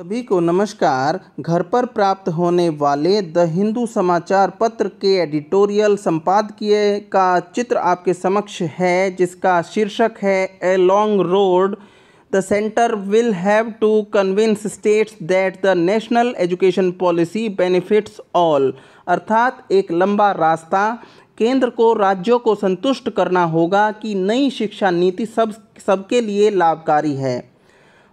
सभी को नमस्कार। घर पर प्राप्त होने वाले द हिंदू समाचार पत्र के एडिटोरियल संपादकीय का चित्र आपके समक्ष है, जिसका शीर्षक है a long road the centre will have to convince states that the national education policy benefits all. अर्थात एक लंबा रास्ता, केंद्र को राज्यों को संतुष्ट करना होगा कि नई शिक्षा नीति सबके लिए लाभकारी है।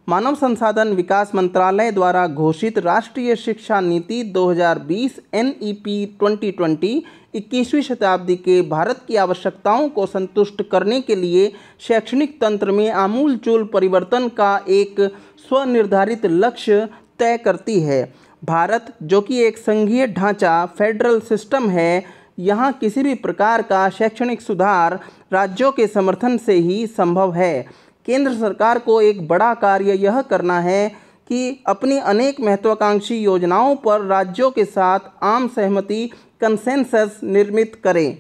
मानव संसाधन विकास मंत्रालय द्वारा घोषित राष्ट्रीय शिक्षा नीति 2020 NEP 2020 21वीं शताब्दी के भारत की आवश्यकताओं को संतुष्ट करने के लिए शैक्षणिक तंत्र में आमूलचूल परिवर्तन का एक स्वनिर्धारित लक्ष्य तय करती है। भारत, जो कि एक संघीय ढांचा फेडरल सिस्टम है, यहाँ किसी भी प्रकार का शैक्षणिक सुधार राज्यों के समर्थन से ही संभव है। केंद्र सरकार को एक बड़ा कार्य यह करना है कि अपनी अनेक महत्वाकांक्षी योजनाओं पर राज्यों के साथ आम सहमति कंसेंसस निर्मित करें।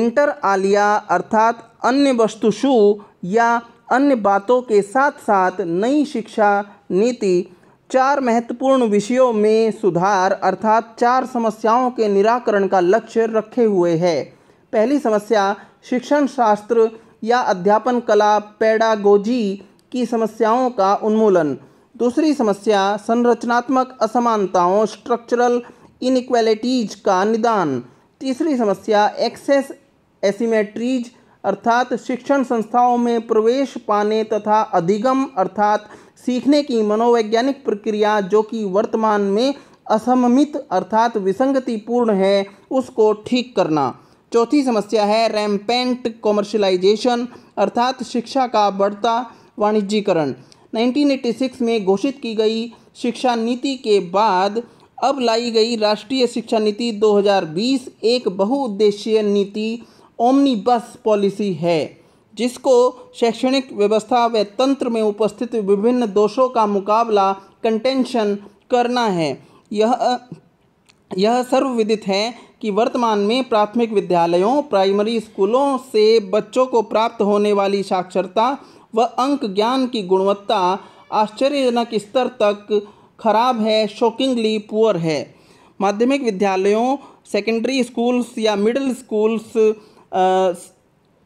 इंटर आलिया अर्थात अन्य वस्तुषु या अन्य बातों के साथ साथ नई शिक्षा नीति चार महत्वपूर्ण विषयों में सुधार अर्थात चार समस्याओं के निराकरण का लक्ष्य रखे हुए है। पहली समस्या शिक्षण शास्त्र या अध्यापन कला पेडागोजी की समस्याओं का उन्मूलन। दूसरी समस्या संरचनात्मक असमानताओं स्ट्रक्चरल इनइक्वालिटीज का निदान। तीसरी समस्या एक्सेस एसिमेट्रीज अर्थात शिक्षण संस्थाओं में प्रवेश पाने तथा अधिगम अर्थात सीखने की मनोवैज्ञानिक प्रक्रिया, जो कि वर्तमान में असममित अर्थात विसंगतिपूर्ण है, उसको ठीक करना। चौथी समस्या है रैम्पेंट कॉमर्शलाइजेशन अर्थात शिक्षा का बढ़ता वाणिज्यीकरण। 1986 में घोषित की गई शिक्षा नीति के बाद अब लाई गई राष्ट्रीय शिक्षा नीति 2020 एक बहुउद्देशीय नीति ओमनीबस पॉलिसी है, जिसको शैक्षणिक व्यवस्था व तंत्र में उपस्थित विभिन्न दोषों का मुकाबला कंटेंशन करना है। यह सर्वविदित है कि वर्तमान में प्राथमिक विद्यालयों प्राइमरी स्कूलों से बच्चों को प्राप्त होने वाली साक्षरता व अंक ज्ञान की गुणवत्ता आश्चर्यजनक स्तर तक खराब है, शॉकिंगली पुअर है। माध्यमिक विद्यालयों सेकेंडरी स्कूल्स या मिडिल स्कूल्स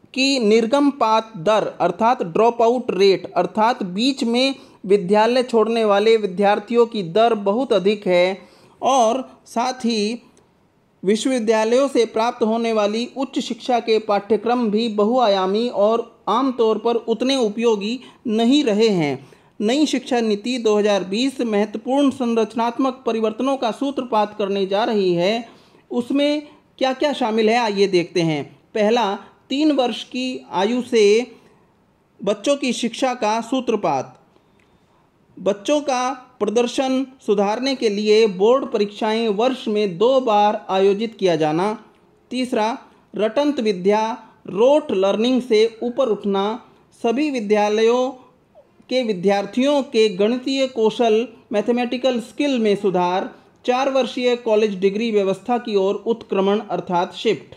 की निर्गमपात दर अर्थात ड्रॉप आउट रेट अर्थात बीच में विद्यालय छोड़ने वाले विद्यार्थियों की दर बहुत अधिक है, और साथ ही विश्वविद्यालयों से प्राप्त होने वाली उच्च शिक्षा के पाठ्यक्रम भी बहुआयामी और आमतौर पर उतने उपयोगी नहीं रहे हैं। नई शिक्षा नीति 2020 महत्वपूर्ण संरचनात्मक परिवर्तनों का सूत्रपात करने जा रही है। उसमें क्या क्या शामिल है, आइए देखते हैं। पहला, 3 वर्ष की आयु से बच्चों की शिक्षा का सूत्रपात। बच्चों का प्रदर्शन सुधारने के लिए बोर्ड परीक्षाएं वर्ष में 2 बार आयोजित किया जाना। तीसरा, रटंत विद्या रोट लर्निंग से ऊपर उठना। सभी विद्यालयों के विद्यार्थियों के गणितीय कौशल मैथमेटिकल स्किल में सुधार। 4 वर्षीय कॉलेज डिग्री व्यवस्था की ओर उत्क्रमण अर्थात शिफ्ट,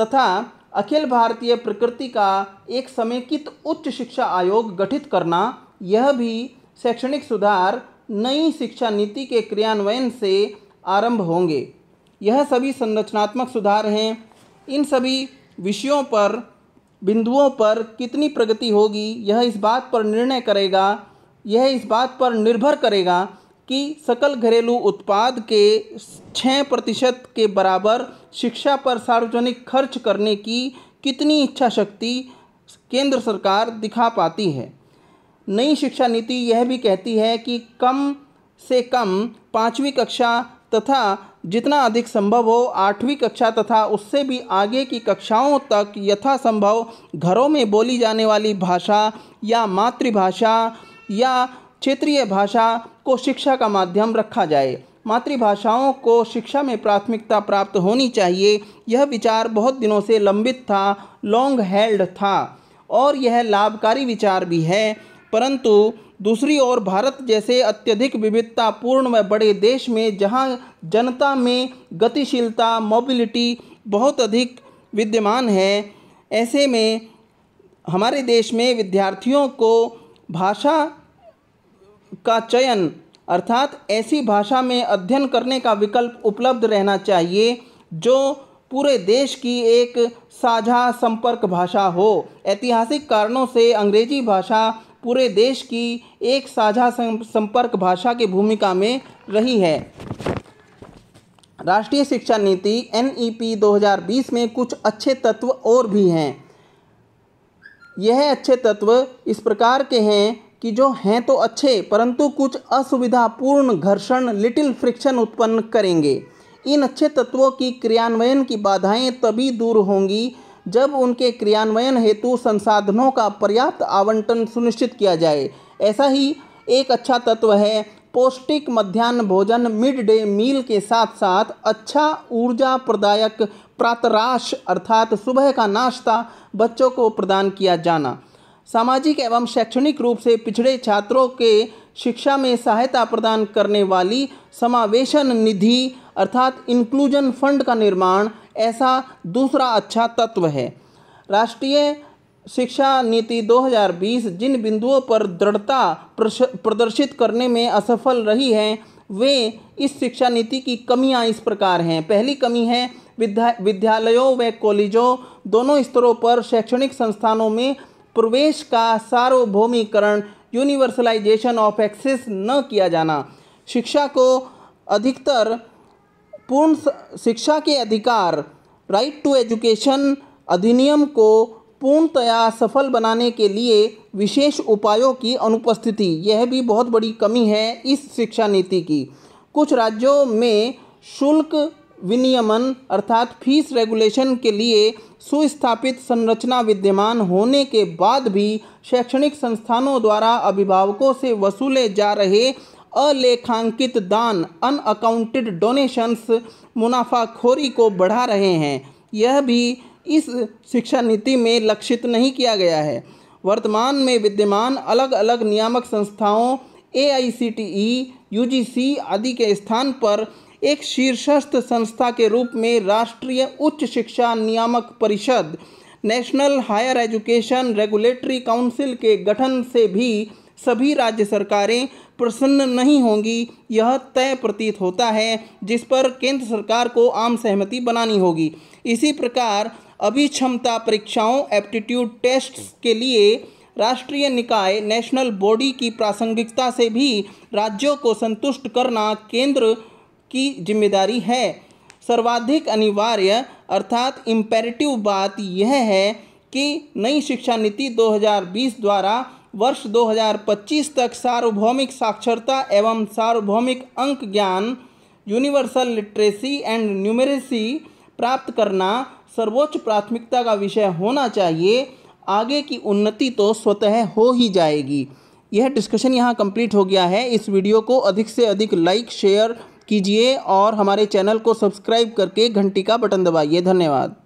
तथा अखिल भारतीय प्रकृति का एक समेकित उच्च शिक्षा आयोग गठित करना। यह भी शैक्षणिक सुधार नई शिक्षा नीति के क्रियान्वयन से आरंभ होंगे। यह सभी संरचनात्मक सुधार हैं। इन सभी विषयों पर बिंदुओं पर कितनी प्रगति होगी, यह इस बात पर निर्भर करेगा कि सकल घरेलू उत्पाद के 6% के बराबर शिक्षा पर सार्वजनिक खर्च करने की कितनी इच्छा शक्ति केंद्र सरकार दिखा पाती है। नई शिक्षा नीति यह भी कहती है कि कम से कम 5वीं कक्षा तथा जितना अधिक संभव हो 8वीं कक्षा तथा उससे भी आगे की कक्षाओं तक यथासंभव घरों में बोली जाने वाली भाषा या मातृभाषा या क्षेत्रीय भाषा को शिक्षा का माध्यम रखा जाए। मातृभाषाओं को शिक्षा में प्राथमिकता प्राप्त होनी चाहिए। यह विचार बहुत दिनों से लंबित था, लॉन्ग हेल्ड था, और यह लाभकारी विचार भी है। परंतु दूसरी ओर भारत जैसे अत्यधिक विविधतापूर्ण व बड़े देश में, जहां जनता में गतिशीलता मोबिलिटी बहुत अधिक विद्यमान है, ऐसे में हमारे देश में विद्यार्थियों को भाषा का चयन अर्थात ऐसी भाषा में अध्ययन करने का विकल्प उपलब्ध रहना चाहिए जो पूरे देश की एक साझा संपर्क भाषा हो। ऐतिहासिक कारणों से अंग्रेजी भाषा पूरे देश की एक साझा संपर्क भाषा की भूमिका में रही है। राष्ट्रीय शिक्षा नीति एनईपी 2020 में कुछ अच्छे तत्व और भी हैं। यह अच्छे तत्व इस प्रकार के हैं कि जो हैं तो अच्छे परंतु कुछ असुविधापूर्ण घर्षण लिटिल फ्रिक्शन उत्पन्न करेंगे। इन अच्छे तत्वों की क्रियान्वयन की बाधाएं तभी दूर होंगी जब उनके क्रियान्वयन हेतु संसाधनों का पर्याप्त आवंटन सुनिश्चित किया जाए। ऐसा ही एक अच्छा तत्व है पौष्टिक मध्याह्न भोजन मिड डे मील के साथ साथ अच्छा ऊर्जा प्रदायक प्रातराश अर्थात सुबह का नाश्ता बच्चों को प्रदान किया जाना। सामाजिक एवं शैक्षणिक रूप से पिछड़े छात्रों के शिक्षा में सहायता प्रदान करने वाली समावेशन निधि अर्थात इंक्लूजन फंड का निर्माण ऐसा दूसरा अच्छा तत्व है। राष्ट्रीय शिक्षा नीति 2020 जिन बिंदुओं पर दृढ़ता प्रदर्शित करने में असफल रही है वे इस शिक्षा नीति की कमियां इस प्रकार हैं। पहली कमी है विद्यालयों व कॉलेजों दोनों स्तरों पर शैक्षणिक संस्थानों में प्रवेश का सार्वभौमीकरण यूनिवर्सलाइजेशन ऑफ एक्सेस न किया जाना। शिक्षा को अधिकतर पूर्ण शिक्षा के अधिकार राइट टू एजुकेशन अधिनियम को पूर्णतया सफल बनाने के लिए विशेष उपायों की अनुपस्थिति यह भी बहुत बड़ी कमी है इस शिक्षा नीति की। कुछ राज्यों में शुल्क विनियमन अर्थात फीस रेगुलेशन के लिए सुस्थापित संरचना विद्यमान होने के बाद भी शैक्षणिक संस्थानों द्वारा अभिभावकों से वसूले जा रहे अलेखांकित दान अनअकाउंटेड डोनेशंस मुनाफाखोरी को बढ़ा रहे हैं। यह भी इस शिक्षा नीति में लक्षित नहीं किया गया है। वर्तमान में विद्यमान अलग अलग नियामक संस्थाओं AICTE, UGC आदि के स्थान पर एक शीर्षस्थ संस्था के रूप में राष्ट्रीय उच्च शिक्षा नियामक परिषद national higher education regulatory council के गठन से भी सभी राज्य सरकारें प्रसन्न नहीं होंगी यह तय प्रतीत होता है, जिस पर केंद्र सरकार को आम सहमति बनानी होगी। इसी प्रकार अभिक्षमता परीक्षाओं एप्टीट्यूड टेस्ट्स के लिए राष्ट्रीय निकाय नेशनल बॉडी की प्रासंगिकता से भी राज्यों को संतुष्ट करना केंद्र की जिम्मेदारी है। सर्वाधिक अनिवार्य अर्थात इम्पेरेटिव बात यह है कि नई शिक्षा नीति 2020 द्वारा वर्ष 2025 तक सार्वभौमिक साक्षरता एवं सार्वभौमिक अंक ज्ञान यूनिवर्सल लिटरेसी एंड न्यूमेरेसी प्राप्त करना सर्वोच्च प्राथमिकता का विषय होना चाहिए। आगे की उन्नति तो स्वतः हो ही जाएगी। यह डिस्कशन यहाँ कंप्लीट हो गया है। इस वीडियो को अधिक से अधिक लाइक शेयर कीजिए और हमारे चैनल को सब्सक्राइब करके घंटी का बटन दबाइए। धन्यवाद।